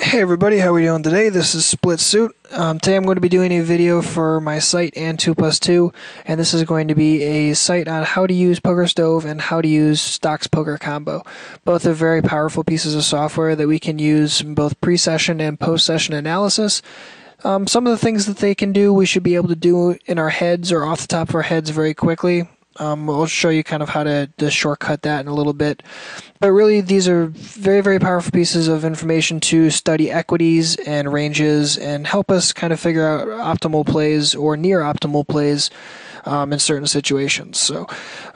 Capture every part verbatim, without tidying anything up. Hey everybody, how are we doing today? This is Split Suit. Um, today I'm going to be doing a video for my site and two plus two, and this is going to be a site on how to use Poker Stove and how to use Stox Poker Combo. Both are very powerful pieces of software that we can use in both pre-session and post-session analysis. Um, some of the things that they can do we should be able to do in our heads or off the top of our heads very quickly. Um, we'll show you kind of how to, to shortcut that in a little bit. But really, these are very, very powerful pieces of information to study equities and ranges and help us kind of figure out optimal plays or near optimal plays um, in certain situations. So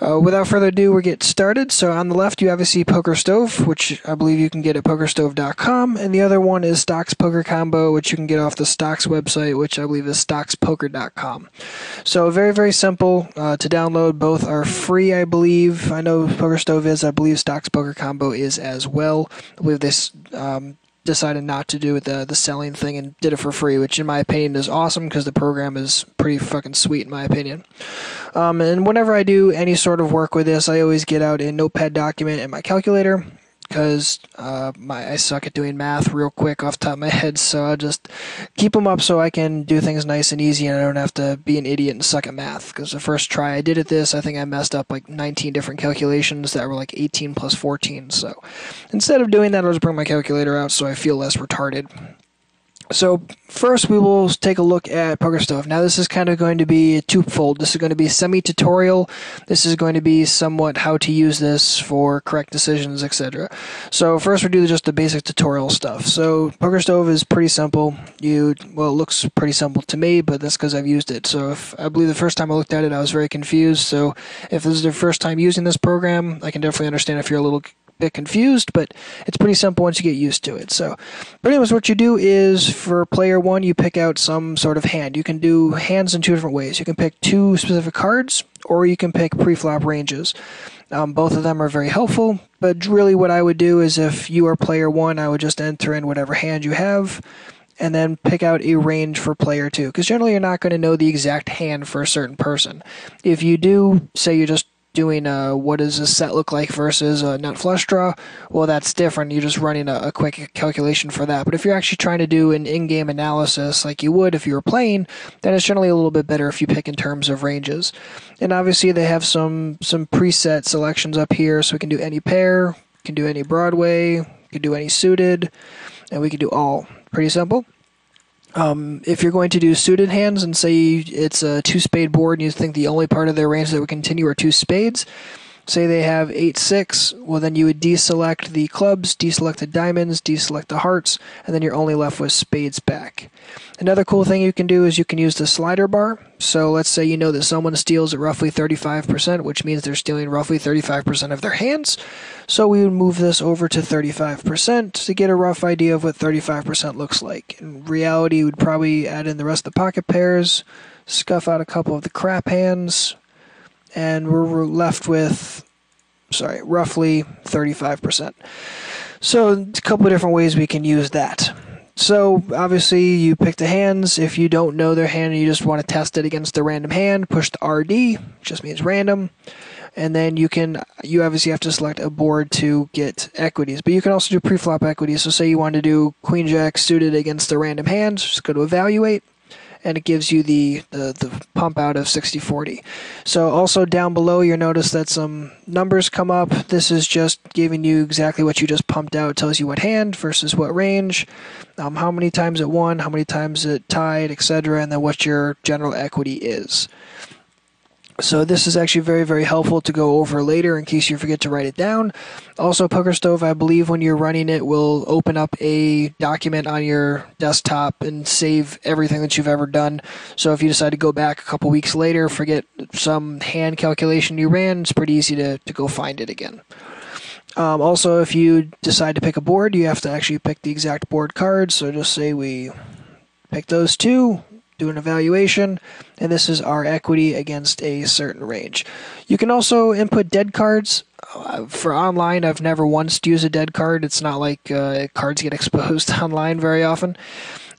uh, without further ado, we'll get started. So on the left, you obviously Poker Stove, which I believe you can get at Poker Stove dot com. And the other one is Stox Poker Combo, which you can get off the Stox website, which I believe is Stox Poker dot com. So very, very simple uh, to download. Both Both are free, I believe. I know Poker Stove is. I believe Stox Poker Combo is as well. With this, um, decided not to do the the selling thing and did it for free, which in my opinion is awesome because the program is pretty fucking sweet in my opinion. Um, and whenever I do any sort of work with this, I always get out a notepad document and my calculator, because uh, my I suck at doing math real quick off the top of my head, so I'll just keep them up so I can do things nice and easy and I don't have to be an idiot and suck at math, because the first try I did at this, I think I messed up like nineteen different calculations that were like eighteen plus fourteen, so instead of doing that, I'll just bring my calculator out so I feel less retarded. So first we will take a look at Poker Stove. Now this is kind of going to be twofold. This is going to be semi-tutorial. This is going to be somewhat how to use this for correct decisions, et cetera. So first we do just the basic tutorial stuff. So Poker Stove is pretty simple. You well, it looks pretty simple to me, but that's because I've used it. So if, I believe the first time I looked at it, I was very confused. So if this is your first time using this program, I can definitely understand if you're a little bit confused, but it's pretty simple once you get used to it. So, but anyways, what you do is for player one, you pick out some sort of hand. You can do hands in two different ways. You can pick two specific cards, or you can pick pre-flop ranges. Um, both of them are very helpful, but really what I would do is if you are player one, I would just enter in whatever hand you have, and then pick out a range for player two, because generally you're not going to know the exact hand for a certain person. If you do, say you just doing uh, what does a set look like versus a nut flush draw, well, that's different. You're just running a, a quick calculation for that. But if you're actually trying to do an in-game analysis like you would if you were playing, then it's generally a little bit better if you pick in terms of ranges. And obviously they have some, some preset selections up here, so we can do any pair, can do any Broadway, can do any suited, and we can do all. Pretty simple. Um, if you're going to do suited hands and say it's a two-spade board and you think the only part of their range that would continue are two spades, say they have eight six, well then you would deselect the clubs, deselect the diamonds, deselect the hearts, and then you're only left with spades back. Another cool thing you can do is you can use the slider bar. So let's say you know that someone steals at roughly thirty-five percent, which means they're stealing roughly thirty-five percent of their hands. So we would move this over to thirty-five percent to get a rough idea of what thirty-five percent looks like. In reality, you would probably add in the rest of the pocket pairs, scuff out a couple of the crap hands, and we're left with, sorry, roughly thirty-five percent. So a couple of different ways we can use that. So obviously you pick the hands. If you don't know their hand and you just want to test it against the random hand, push the R D, which just means random. And then you can, you obviously have to select a board to get equities, but you can also do preflop equities. So say you want to do queen jack suited against the random hand, just go to evaluate, and it gives you the, the, the pump out of sixty forty. So also down below, you'll notice that some numbers come up. This is just giving you exactly what you just pumped out. It tells you what hand versus what range, um, how many times it won, how many times it tied, et cetera, and then what your general equity is. So this is actually very, very helpful to go over later in case you forget to write it down. Also, Poker Stove, I believe when you're running it, will open up a document on your desktop and save everything that you've ever done. So if you decide to go back a couple weeks later, forget some hand calculation you ran, it's pretty easy to, to go find it again. Um, also, if you decide to pick a board, you have to actually pick the exact board cards. So just say we pick those two, do an evaluation, and this is our equity against a certain range. You can also input dead cards. Uh, for online, I've never once used a dead card. It's not like uh, cards get exposed online very often.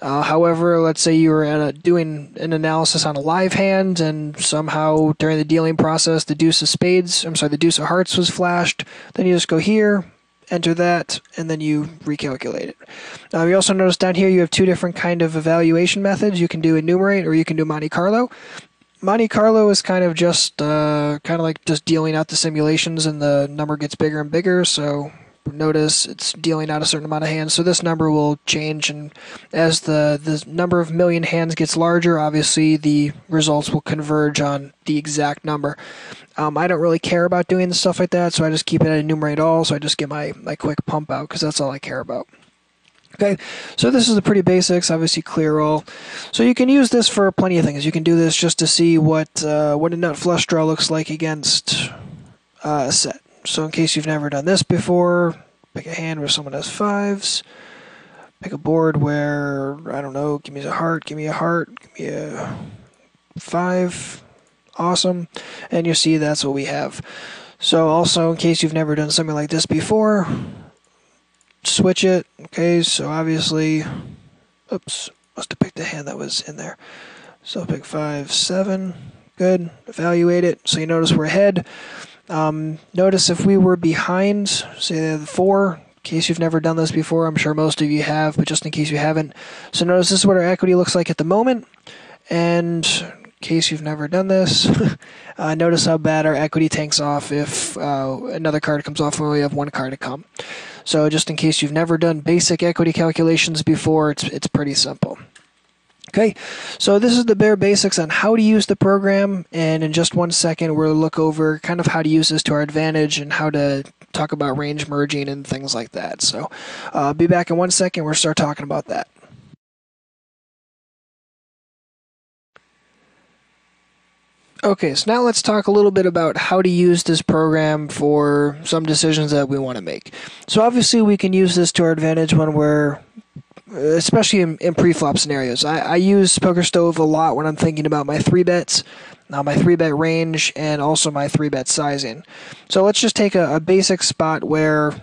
Uh, however, let's say you were at a, doing an analysis on a live hand, and somehow during the dealing process, the deuce of spades, I'm sorry, the deuce of hearts was flashed. Then you just go here, enter that, and then you recalculate it. Uh, you also notice down here you have two different kind of evaluation methods. You can do enumerate or you can do Monte Carlo. Monte Carlo is kind of just uh, kind of like just dealing out the simulations, and the number gets bigger and bigger. So notice it's dealing out a certain amount of hands, so this number will change, and as the, the number of million hands gets larger, obviously the results will converge on the exact number. Um, I don't really care about doing stuff like that, so I just keep it at enumerate all, so I just get my, my quick pump out, because that's all I care about. Okay, so this is the pretty basics, obviously clear all. So you can use this for plenty of things. You can do this just to see what, uh, what a nut flush draw looks like against uh, a set. So in case you've never done this before, pick a hand where someone has fives, pick a board where, I don't know, give me a heart, give me a heart, give me a five, awesome, and you see that's what we have. So also, in case you've never done something like this before, switch it, okay, so obviously, oops, must have picked a hand that was in there. So pick five, seven, good, evaluate it, so you notice we're ahead. Um, notice if we were behind, say the four, in case you've never done this before, I'm sure most of you have, but just in case you haven't. So notice this is what our equity looks like at the moment, and in case you've never done this, uh, notice how bad our equity tanks off if uh, another card comes off and we have one card to come. So just in case you've never done basic equity calculations before, it's, it's pretty simple. Okay, so this is the bare basics on how to use the program, and in just one second we'll look over kind of how to use this to our advantage and how to talk about range merging and things like that. So uh, be back in one second, we'll start talking about that. Okay, so now let's talk a little bit about how to use this program for some decisions that we want to make. So obviously we can use this to our advantage when we're especially in, in pre-flop scenarios. I, I use Poker Stove a lot when I'm thinking about my three bets, now my three bet range, and also my three bet sizing. So let's just take a, a basic spot where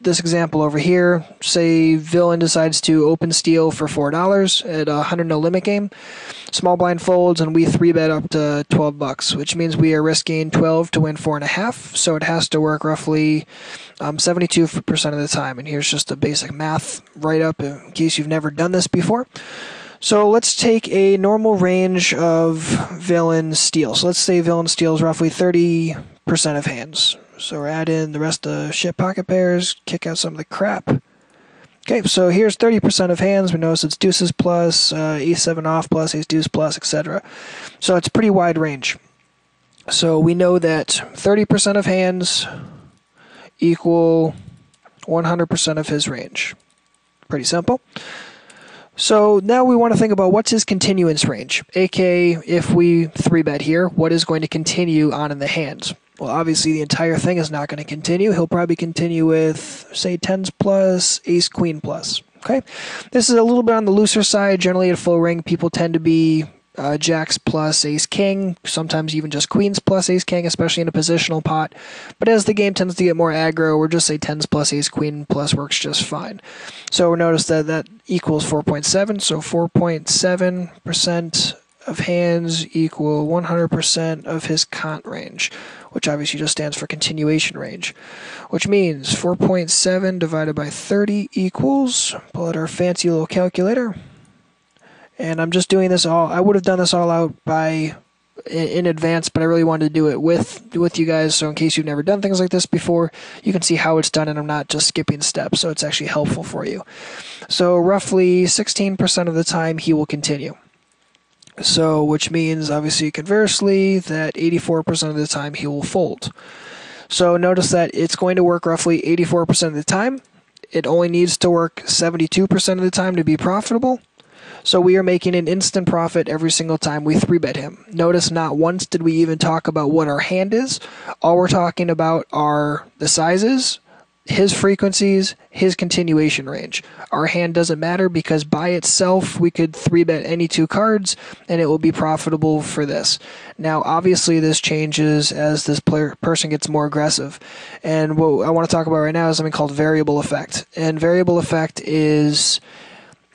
this example over here, say villain decides to open steal for four dollars at a one hundred no limit game, small blind folds, and we three bet up to twelve bucks, which means we are risking twelve to win four and a half. So it has to work roughly um, seventy-two percent of the time. And here's just the basic math right up in case you've never done this before. So let's take a normal range of villain steal. So let's say villain steals roughly thirty percent of hands. So we're adding the rest of shit pocket pairs, kick out some of the crap. Okay, so here's thirty percent of hands. We notice it's deuces plus, uh, ace seven off plus, ace deuce plus, et cetera. So it's a pretty wide range. So we know that thirty percent of hands equal one hundred percent of his range. Pretty simple. So now we want to think about what's his continuance range, aka if we three bet here, what is going to continue on in the hand? Well, obviously the entire thing is not going to continue. He'll probably continue with, say, tens plus, ace queen plus. Okay, this is a little bit on the looser side. Generally at full ring, people tend to be uh, jacks plus ace king, sometimes even just queens plus ace king, especially in a positional pot. But as the game tends to get more aggro, or just say tens plus ace queen plus works just fine. So notice that that equals four point seven. So four point seven percent of hands equal one hundred percent of his cont range, which obviously just stands for continuation range, which means four point seven divided by thirty equals, pull out our fancy little calculator, and I'm just doing this all, I would have done this all out by in advance, but I really wanted to do it with with you guys, so in case you've never done things like this before, you can see how it's done, and I'm not just skipping steps, so it's actually helpful for you. So roughly sixteen percent of the time he will continue. So, which means, obviously, conversely, that eighty-four percent of the time he will fold. So notice that it's going to work roughly eighty-four percent of the time. It only needs to work seventy-two percent of the time to be profitable. So we are making an instant profit every single time we three bet him. Notice not once did we even talk about what our hand is. All we're talking about are the sizes, his frequencies, his continuation range. Our hand doesn't matter because by itself we could three bet any two cards and it will be profitable for this. Now obviously this changes as this player person gets more aggressive, and what I want to talk about right now is something called variable effect. And variable effect is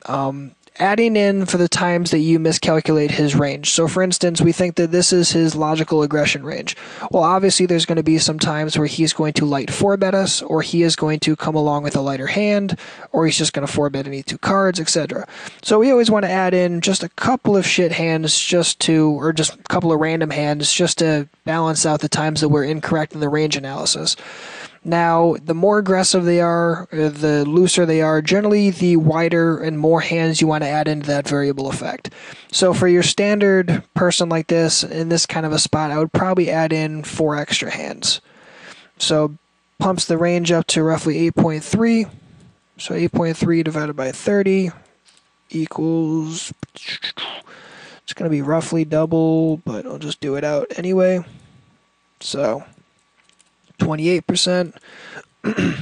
um, adding in for the times that you miscalculate his range. So for instance, we think that this is his logical aggression range. Well, obviously there's going to be some times where he's going to light four bet us, or he is going to come along with a lighter hand, or he's just going to four bet any two cards, et cetera. So we always want to add in just a couple of shit hands just to, or just a couple of random hands just to balance out the times that we're incorrect in the range analysis. Now, the more aggressive they are, the looser they are, generally the wider and more hands you want to add into that variable effect. So for your standard person like this, in this kind of a spot, I would probably add in four extra hands. So pumps the range up to roughly eight point three. So eight point three divided by thirty equals, it's going to be roughly double, but I'll just do it out anyway. So twenty-eight percent,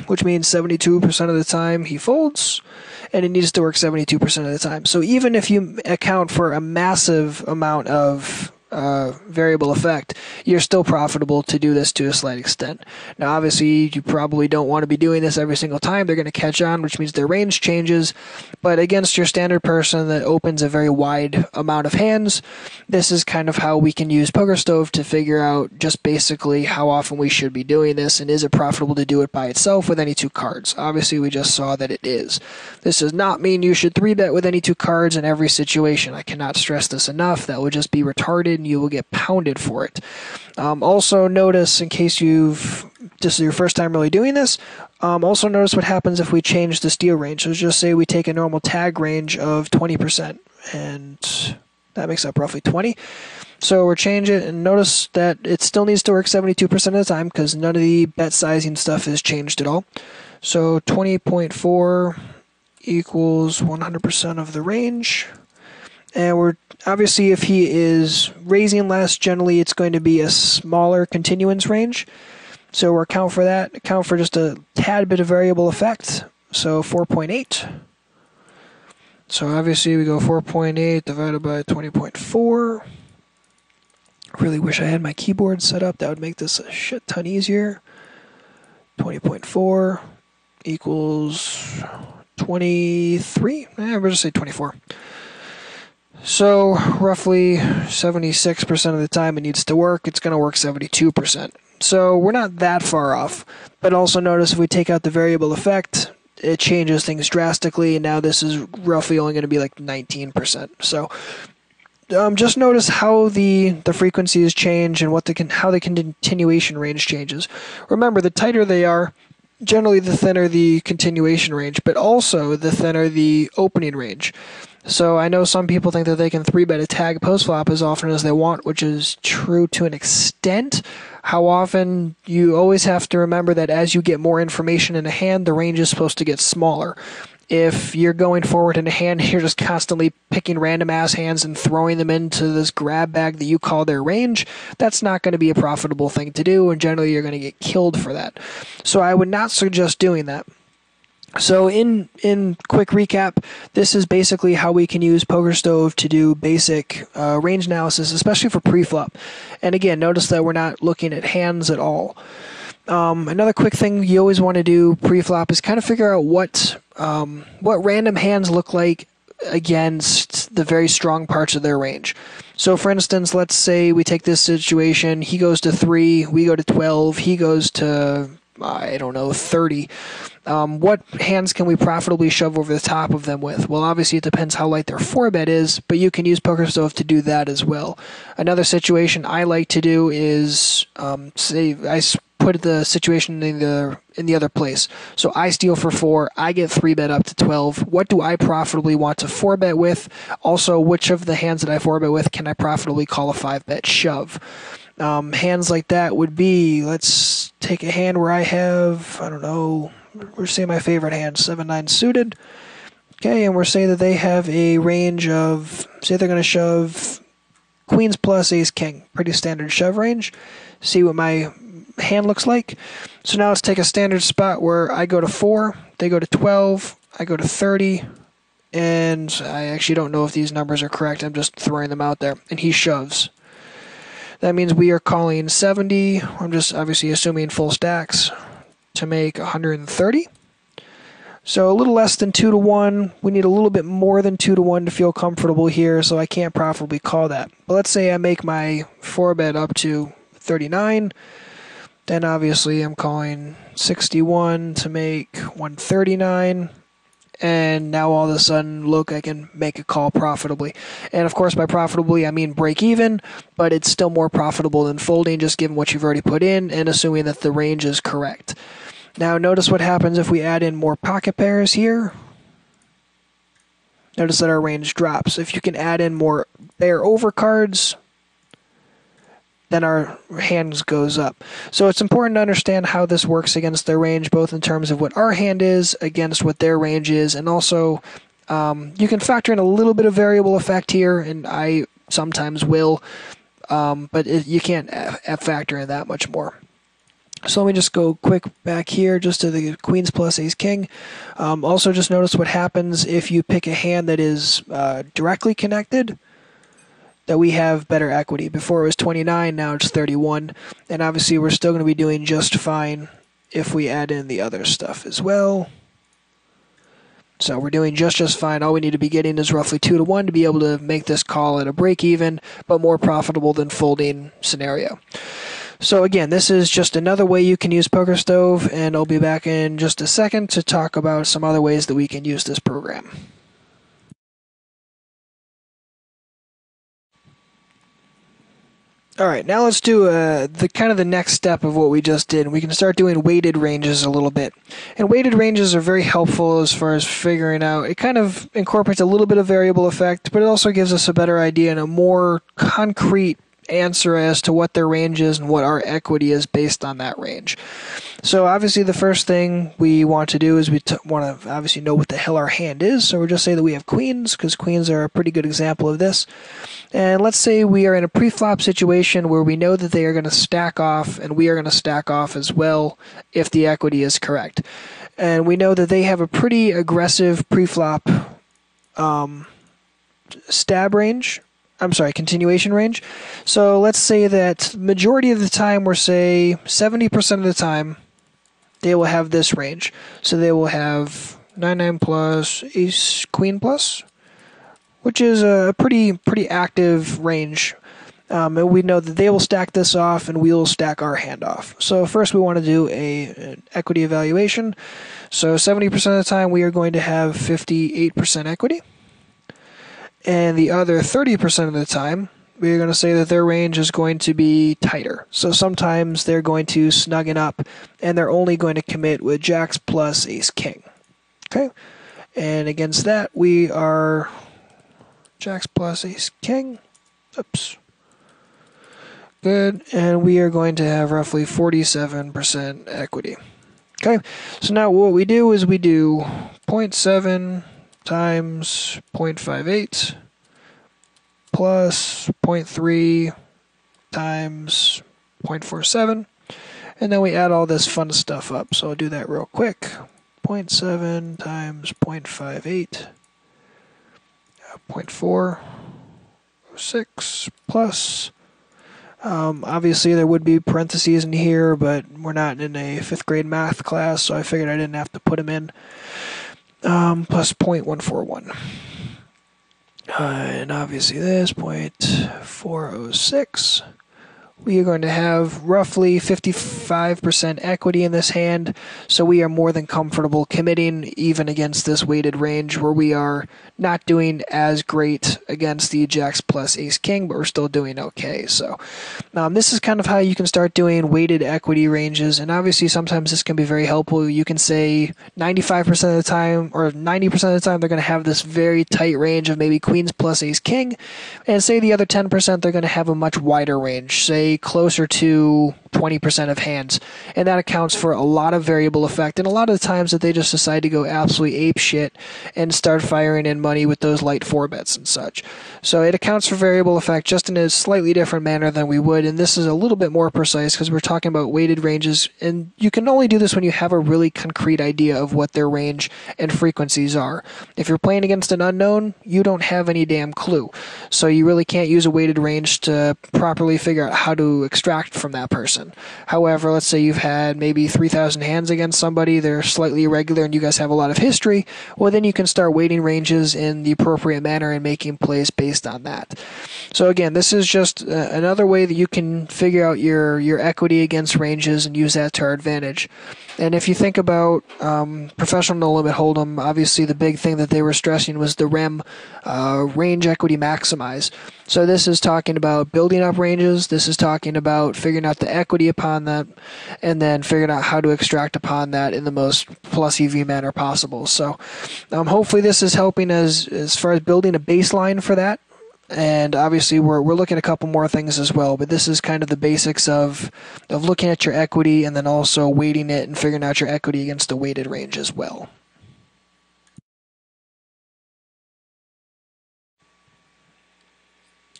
which means seventy-two percent of the time he folds, and it needs to work seventy-two percent of the time. So even if you account for a massive amount of uh, variable effect, you're still profitable to do this to a slight extent. Now obviously you probably don't want to be doing this every single time. They're going to catch on, which means their range changes, but against your standard person that opens a very wide amount of hands, this is kind of how we can use Poker Stove to figure out just basically how often we should be doing this, and is it profitable to do it by itself with any two cards. Obviously we just saw that it is. This does not mean you should three bet with any two cards in every situation. I cannot stress this enough. That would just be retarded. You will get pounded for it. Um, also notice, in case you've this is your first time really doing this, um, also notice what happens if we change the steal range. So just say we take a normal tag range of twenty percent, and that makes up roughly twenty. So we'll change it, and notice that it still needs to work seventy-two percent of the time because none of the bet sizing stuff has changed at all. So twenty point four equals one hundred percent of the range. And we're obviously, if he is raising less, generally it's going to be a smaller continuance range. So we'll account for that, account for just a tad bit of variable effect. So four point eight. So obviously we go four point eight divided by twenty point four. I really wish I had my keyboard set up. That would make this a shit ton easier. twenty point four equals twenty-three. Eh, we'll just say twenty-four. So roughly seventy-six percent of the time it needs to work, it's going to work seventy-two percent. So we're not that far off. But also notice if we take out the variable effect, it changes things drastically, and now this is roughly only going to be like nineteen percent. So um, just notice how the, the frequencies change and what the can, how the continuation range changes. Remember, the tighter they are, generally the thinner the continuation range, but also the thinner the opening range. So I know some people think that they can three bet a tag post-flop as often as they want, which is true to an extent. How often, you always have to remember that as you get more information in a hand, the range is supposed to get smaller. If you're going forward in a hand, you're just constantly picking random-ass hands and throwing them into this grab bag that you call their range, that's not going to be a profitable thing to do, and generally you're going to get killed for that. So I would not suggest doing that. So in in quick recap, this is basically how we can use Poker Stove to do basic uh, range analysis, especially for preflop. And again, notice that we're not looking at hands at all. Um, another quick thing you always want to do preflop is kind of figure out what um, what random hands look like against the very strong parts of their range. So for instance, let's say we take this situation, he goes to three, we go to twelve, he goes to, I don't know, thirty. Um, what hands can we profitably shove over the top of them with? Well, obviously it depends how light their four bet is, but you can use Poker Stove to do that as well. Another situation I like to do is, um, say I put the situation in the in the other place. So I steal for four, I get three bet up to twelve. What do I profitably want to four bet with? Also, which of the hands that I four bet with can I profitably call a five bet shove? Um, hands like that would be, let's take a hand where I have, I don't know, we're saying my favorite hand, seven nine suited. Okay, and we're saying that they have a range of, say they're going to shove queens plus ace king. Pretty standard shove range. See what my hand looks like. So now let's take a standard spot where I go to four, they go to twelve, I go to thirty, and I actually don't know if these numbers are correct. I'm just throwing them out there. And he shoves. That means we are calling seventy. I'm just obviously assuming full stacks to make one hundred thirty. So a little less than two to one. We need a little bit more than two to one to feel comfortable here, so I can't profitably call that. But let's say I make my four bet up to thirty-nine. Then obviously I'm calling sixty-one to make one thirty-nine. And now all of a sudden, look, I can make a call profitably. And of course, by profitably, I mean break even, but it's still more profitable than folding, just given what you've already put in and assuming that the range is correct. Now notice what happens if we add in more pocket pairs here. Notice that our range drops. If you can add in more pair over cards, then our hands goes up. So it's important to understand how this works against their range, both in terms of what our hand is against what their range is, and also um, you can factor in a little bit of variable effect here, and I sometimes will, um, but it, you can't factor in that much more. So let me just go quick back here just to the queens plus ace king. Um, also just notice what happens if you pick a hand that is uh, directly connected, that we have better equity. Before it was twenty-nine, now it's thirty-one. And obviously we're still going to be doing just fine if we add in the other stuff as well. So we're doing just just fine. All we need to be getting is roughly two to one to be able to make this call at a break even, but more profitable than folding scenario. So again, this is just another way you can use Poker Stove, and I'll be back in just a second to talk about some other ways that we can use this program. Alright, now let's do uh, the kind of the next step of what we just did. We can start doing weighted ranges a little bit. And weighted ranges are very helpful as far as figuring out. It kind of incorporates a little bit of variable effect, but it also gives us a better idea and a more concrete answer as to what their range is and what our equity is based on that range. So obviously the first thing we want to do is we t want to obviously know what the hell our hand is. So we'll just say that we have queens, because queens are a pretty good example of this. And let's say we are in a pre-flop situation where we know that they are going to stack off and we are going to stack off as well if the equity is correct. And we know that they have a pretty aggressive pre-flop um, stab range. I'm sorry, continuation range. So let's say that majority of the time, we're say seventy percent of the time, they will have this range. So they will have nine nine plus, ace queen plus, which is a pretty pretty active range. Um, and we know that they will stack this off and we will stack our hand off. So first we want to do a, an equity evaluation. So seventy percent of the time, we are going to have fifty-eight percent equity. And the other thirty percent of the time, we're going to say that their range is going to be tighter. So sometimes they're going to snuggen up, and they're only going to commit with jacks plus ace king. Okay, and against that, we are jacks plus ace king. Oops. Good, and we are going to have roughly forty-seven percent equity. Okay, so now what we do is we do zero point seven times zero point five eight plus zero point three times zero point four seven, and then we add all this fun stuff up. So I'll do that real quick. zero point seven times zero point five eight, zero point four six plus, um, obviously there would be parentheses in here, but we're not in a fifth grade math class, so I figured I didn't have to put them in. Um, plus zero point one four one, uh, and obviously this zero point four zero six, we are going to have roughly fifty-five percent equity in this hand, so we are more than comfortable committing even against this weighted range where we are not doing as great against the jacks plus ace king, but we're still doing okay. So um, this is kind of how you can start doing weighted equity ranges, and obviously sometimes this can be very helpful. You can say ninety-five percent of the time or ninety percent of the time they're going to have this very tight range of maybe queens plus ace king, and say the other ten percent they're going to have a much wider range, say closer to twenty percent of hands, and that accounts for a lot of variable effect and a lot of the times that they just decide to go absolutely apeshit and start firing in money with those light four bets and such. So it accounts for variable effect just in a slightly different manner than we would, and this is a little bit more precise because we're talking about weighted ranges, and you can only do this when you have a really concrete idea of what their range and frequencies are. If you're playing against an unknown, you don't have any damn clue, so you really can't use a weighted range to properly figure out how to to extract from that person. However, let's say you've had maybe three thousand hands against somebody, they're slightly irregular, and you guys have a lot of history. Well, then you can start weighting ranges in the appropriate manner and making plays based on that. So again, this is just uh, another way that you can figure out your, your equity against ranges and use that to our advantage. And if you think about um, professional no-limit hold'em, obviously the big thing that they were stressing was the R E M, uh, range equity maximize. So this is talking about building up ranges, this is talking about figuring out the equity upon that, and then figuring out how to extract upon that in the most plus E V manner possible. So um, hopefully this is helping as, as far as building a baseline for that. And obviously we're, we're looking at a couple more things as well, but this is kind of the basics of, of looking at your equity and then also weighting it and figuring out your equity against the weighted range as well.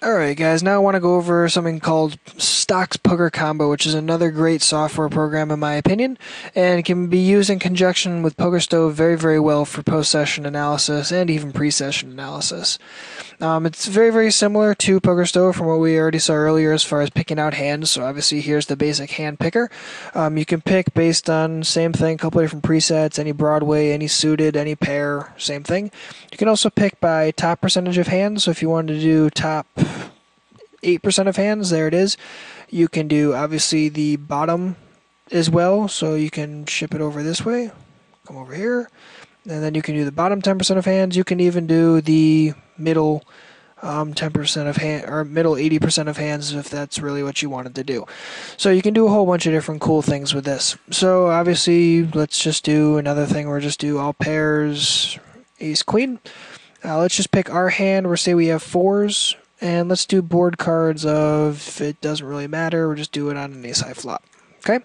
Alright guys, now I want to go over something called Stox Poker Combo, which is another great software program in my opinion, and can be used in conjunction with Poker Stove very, very well for post-session analysis and even pre-session analysis. Um, it's very, very similar to Poker Stove from what we already saw earlier as far as picking out hands, so obviously here's the basic hand picker. Um, you can pick based on same thing, a couple different presets, any Broadway, any suited, any pair, same thing. You can also pick by top percentage of hands, so if you wanted to do top eight percent of hands, there it is. You can do obviously the bottom as well, so you can ship it over this way, come over here, and then you can do the bottom ten percent of hands. You can even do the middle um, ten percent of hand, or middle eighty percent of hands if that's really what you wanted to do. So you can do a whole bunch of different cool things with this. So obviously let's just do another thing where just do all pairs, ace queen. Uh, let's just pick our hand where say we have fours. And let's do board cards of, it doesn't really matter, we'll just do it on an ace-high flop. Okay?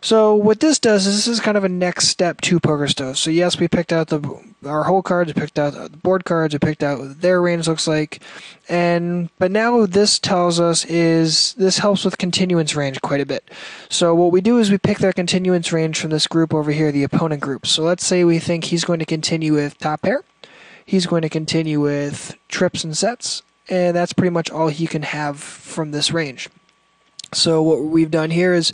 So what this does is this is kind of a next step to Poker Stove. So yes, we picked out the our whole cards, we picked out the board cards, we picked out what their range looks like, and but now this tells us is this helps with continuance range quite a bit. So what we do is we pick their continuance range from this group over here, the opponent group. So let's say we think he's going to continue with top pair, he's going to continue with trips and sets, and that's pretty much all he can have from this range. So what we've done here is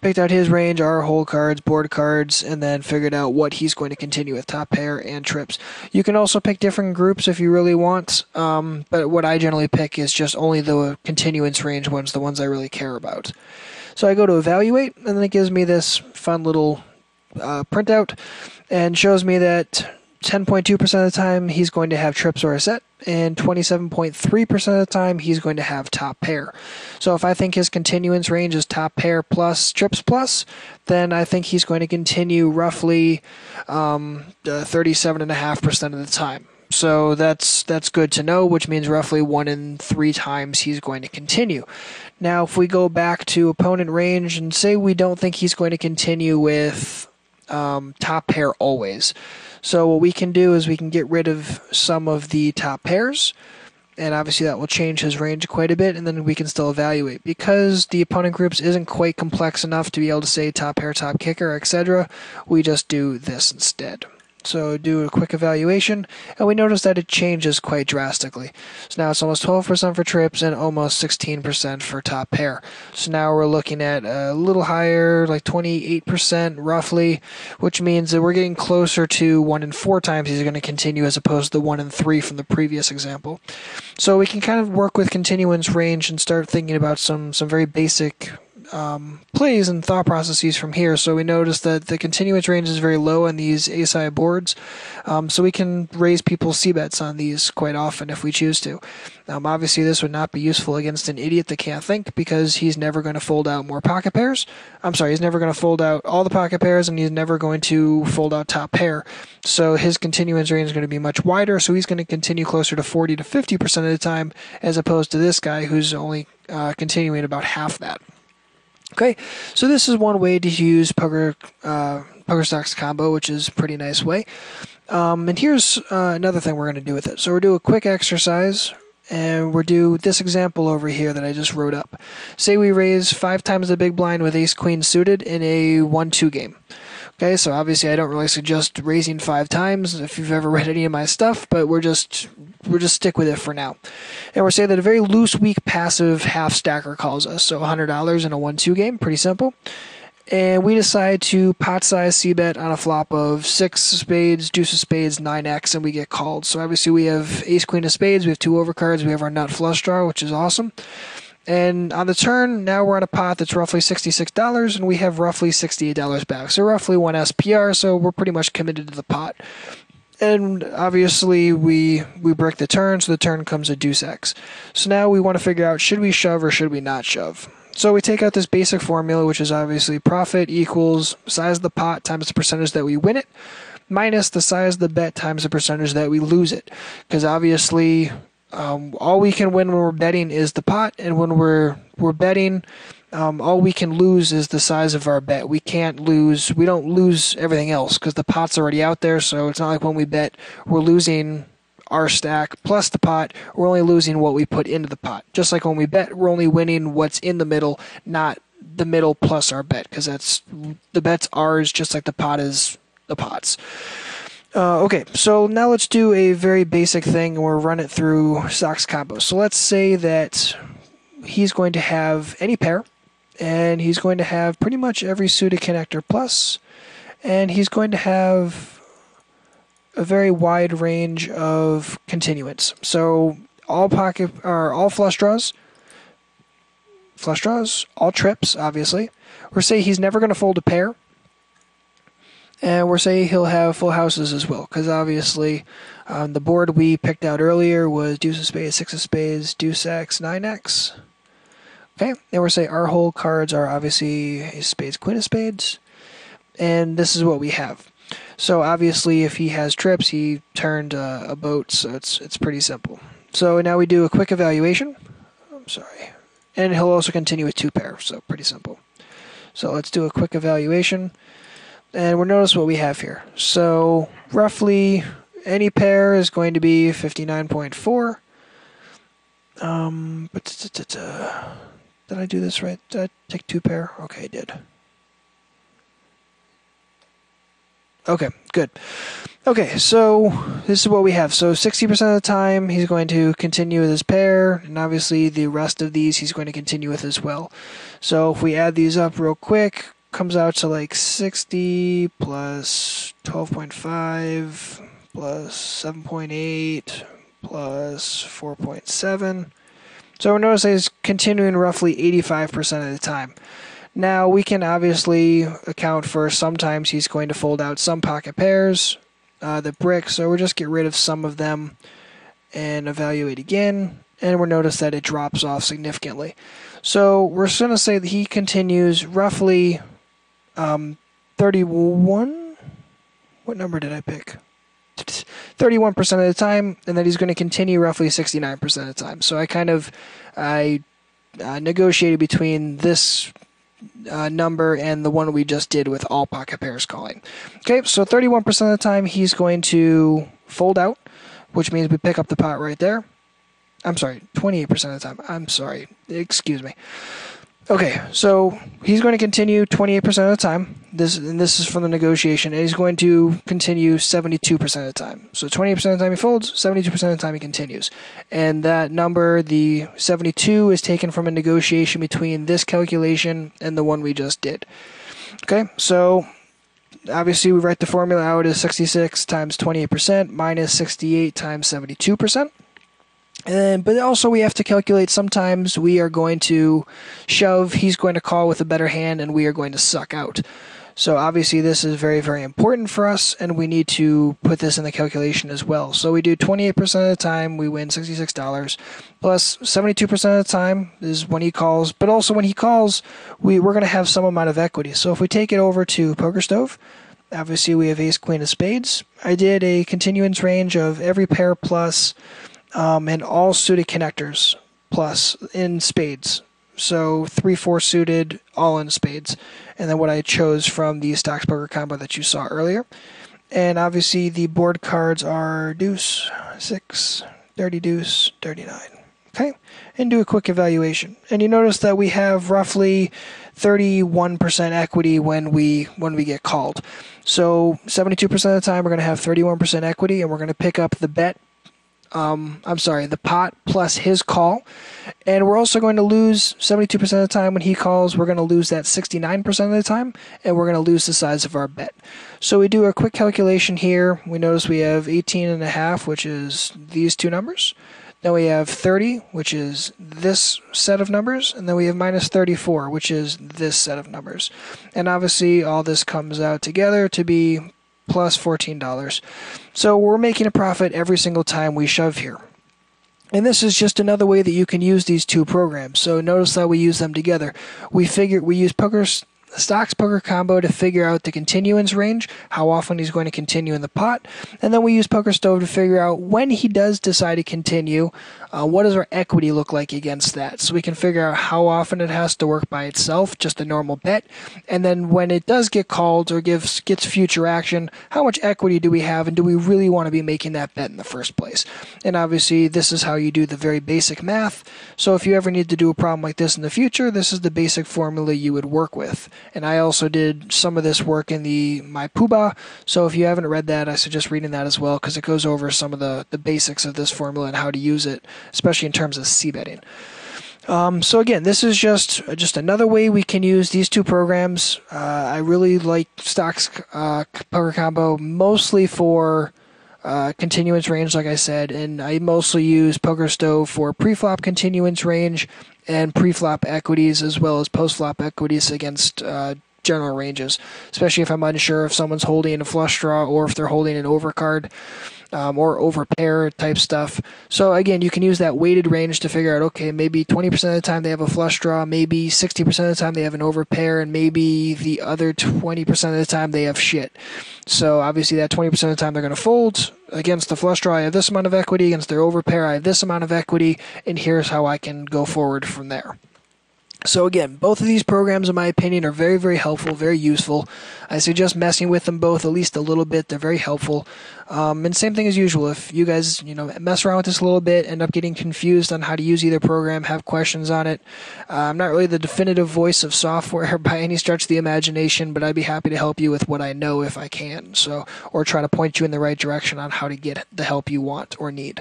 picked out his range, our hole cards, board cards, and then figured out what he's going to continue with, top pair and trips. You can also pick different groups if you really want, um, but what I generally pick is just only the continuance range ones, the ones I really care about. So I go to evaluate, and then it gives me this fun little uh, printout and shows me that ten point two percent of the time he's going to have trips or a set, and twenty-seven point three percent of the time he's going to have top pair. So if I think his continuance range is top pair plus trips plus, then I think he's going to continue roughly um, uh, thirty-seven point five percent of the time. So that's that's good to know, which means roughly one in three times he's going to continue. Now if we go back to opponent range and say we don't think he's going to continue with um, top pair always. So what we can do is we can get rid of some of the top pairs, and obviously that will change his range quite a bit, and then we can still evaluate. Because the opponent groups isn't quite complex enough to be able to say top pair, top kicker, et cetera, we just do this instead. So do a quick evaluation, and we notice that it changes quite drastically. So now it's almost twelve percent for trips and almost sixteen percent for top pair. So now we're looking at a little higher, like twenty-eight percent roughly, which means that we're getting closer to one in four times he's going to continue as opposed to the one in three from the previous example. So we can kind of work with continuance range and start thinking about some, some very basic Um, plays and thought processes from here. So we notice that the continuance range is very low on these ace-high boards, um, so we can raise people's c-bets on these quite often if we choose to. Um, obviously this would not be useful against an idiot that can't think, because he's never going to fold out more pocket pairs. I'm sorry, he's never going to fold out all the pocket pairs, and he's never going to fold out top pair. So his continuance range is going to be much wider, so he's going to continue closer to forty to fifty percent of the time, as opposed to this guy who's only uh, continuing about half that. Okay, so this is one way to use Poker, uh, Poker Stox Combo, which is a pretty nice way. Um, and here's uh, another thing we're going to do with it. So we'll do a quick exercise, and we'll do this example over here that I just wrote up. Say we raise five times the big blind with ace-queen suited in a one two game. Okay, so obviously I don't really suggest raising five times if you've ever read any of my stuff, but we're just we'll just stick with it for now. And we'll say that a very loose, weak, passive half stacker calls us. So one hundred dollars in a one two game, pretty simple. And we decide to pot size c-bet on a flop of six spades, deuce of spades, nine x, and we get called. So obviously we have ace, queen of spades, we have two overcards, we have our nut flush draw, which is awesome. And on the turn, now we're on a pot that's roughly sixty-six dollars, and we have roughly sixty-eight dollars back. So roughly one S P R, so we're pretty much committed to the pot. And obviously we we break the turn, so the turn comes a deuce x. So now we want to figure out, should we shove or should we not shove? So we take out this basic formula, which is obviously profit equals size of the pot times the percentage that we win it, minus the size of the bet times the percentage that we lose it. Because obviously um, all we can win when we're betting is the pot, and when we're, we're betting, um, all we can lose is the size of our bet. We can't lose, we don't lose everything else because the pot's already out there, so it's not like when we bet we're losing our stack plus the pot, we're only losing what we put into the pot. Just like when we bet, we're only winning what's in the middle, not the middle plus our bet, because that's the bet's ours, just like the pot is the pot's. Uh, okay, so now let's do a very basic thing, and we'll run it through Stox Combo. So let's say that he's going to have any pair, and he's going to have pretty much every suited connector plus, and he's going to have a very wide range of continuance. So all pocket or all flush draws, flush draws, all trips, obviously. We're saying he's never going to fold a pair, and we're saying he'll have full houses as well, because obviously um, the board we picked out earlier was deuce of spades, six of spades, deuce x, nine x. Okay, and we're saying our whole cards are obviously ace of spades, queen of spades, and this is what we have. So obviously if he has trips, he turned uh, a boat, so it's, it's pretty simple. So now we do a quick evaluation. I'm sorry. And he'll also continue with two pair, so pretty simple. So let's do a quick evaluation. And we'll notice what we have here. So roughly any pair is going to be fifty-nine point four. Um, but did I do this right? Did I take two pair? Okay, I did. Okay, good. Okay, so this is what we have. So sixty percent of the time, he's going to continue with his pair, and obviously the rest of these he's going to continue with as well. So if we add these up real quick, comes out to like sixty plus twelve point five plus seven point eight plus four point seven. So notice he's continuing roughly eighty-five percent of the time. Now, we can obviously account for sometimes he's going to fold out some pocket pairs, uh, the brick, so we'll just get rid of some of them and evaluate again, and we'll notice that it drops off significantly. So we're going to say that he continues roughly um, thirty-one? What number did I pick? thirty-one percent of the time, and that he's going to continue roughly sixty-nine percent of the time. So I kind of I uh, negotiated between this Uh, number and the one we just did with all pocket pairs calling. Okay, so thirty-one percent of the time he's going to fold out, which means we pick up the pot right there. I'm sorry, twenty-eight percent of the time. I'm sorry, excuse me. Okay, so he's going to continue twenty-eight percent of the time. This and this is from the negotiation, and he's going to continue seventy-two percent of the time. So twenty-eight percent of the time he folds, seventy-two percent of the time he continues. And that number, the seventy-two, is taken from a negotiation between this calculation and the one we just did. Okay, so obviously we write the formula out as sixty-six times twenty-eight percent minus sixty-eight times seventy-two percent. And, but also we have to calculate sometimes we are going to shove, he's going to call with a better hand, and we are going to suck out. So obviously this is very, very important for us, and we need to put this in the calculation as well. So we do twenty-eight percent of the time, we win sixty-six dollars, plus seventy-two percent of the time is when he calls, but also when he calls, we, we're going to have some amount of equity. So if we take it over to Poker Stove, obviously we have ace, queen of spades. I did a continuance range of every pair plus... Um, and all suited connectors plus in spades. So three, four suited, all in spades. And then what I chose from the Stox Poker Combo that you saw earlier. And obviously the board cards are deuce, six, dirty deuce, dirty nine. Okay, and do a quick evaluation. And you notice that we have roughly thirty-one percent equity when we when we get called. So seventy-two percent of the time we're going to have thirty-one percent equity, and we're going to pick up the bet Um, I'm sorry, the pot plus his call. And we're also going to lose seventy-two percent of the time when he calls. We're going to lose that sixty-nine percent of the time, and we're going to lose the size of our bet. So we do a quick calculation here. We notice we have eighteen and a half, which is these two numbers. Then we have thirty, which is this set of numbers. And then we have minus thirty-four, which is this set of numbers. And obviously all this comes out together to be plus fourteen dollars. So we're making a profit every single time we shove here. And this is just another way that you can use these two programs. So notice that we use them together. We figure we use poker's Stox Poker Combo to figure out the continuance range, how often he's going to continue in the pot, and then we use Poker Stove to figure out when he does decide to continue, uh, what does our equity look like against that, so we can figure out how often it has to work by itself, just a normal bet, and then when it does get called or gives gets future action, how much equity do we have, and do we really want to be making that bet in the first place? And obviously this is how you do the very basic math, so if you ever need to do a problem like this in the future, this is the basic formula you would work with. And I also did some of this work in the my Poobah, so if you haven't read that, I suggest reading that as well, because it goes over some of the, the basics of this formula and how to use it, especially in terms of c-betting. Um, so again, this is just just another way we can use these two programs. Uh, I really like Stox uh, Poker Combo mostly for Uh, continuance range, like I said, and I mostly use Poker Stove for pre-flop continuance range and pre-flop equities, as well as post-flop equities against uh, general ranges, especially if I'm unsure if someone's holding a flush draw or if they're holding an overcard um, or overpair type stuff. So again, you can use that weighted range to figure out, okay, maybe twenty percent of the time they have a flush draw, maybe sixty percent of the time they have an overpair, and maybe the other twenty percent of the time they have shit. So obviously that twenty percent of the time they're going to fold. Against the flush draw, I have this amount of equity. Against their overpair, I have this amount of equity, and here's how I can go forward from there. So again, both of these programs, in my opinion, are very, very helpful, very useful. I suggest messing with them both at least a little bit. They're very helpful. Um, and same thing as usual. If you guys, you know, mess around with this a little bit, end up getting confused on how to use either program, have questions on it. Uh, I'm not really the definitive voice of software by any stretch of the imagination, but I'd be happy to help you with what I know if I can. So, or try to point you in the right direction on how to get the help you want or need.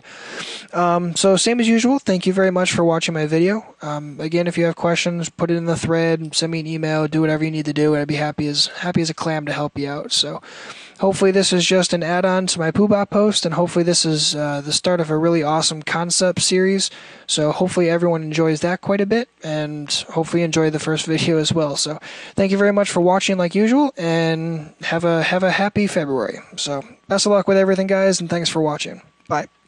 Um, so same as usual. Thank you very much for watching my video. Um, again, if you have questions, put it in the thread, send me an email, do whatever you need to do, and I'd be happy as happy as a clam to help you out. So hopefully this is just an add-on to my Poobah post, and hopefully this is uh, the start of a really awesome concept series. So hopefully everyone enjoys that quite a bit, and hopefully enjoy the first video as well. So thank you very much for watching like usual, and have a have a happy February. So best of luck with everything, guys, and thanks for watching. Bye.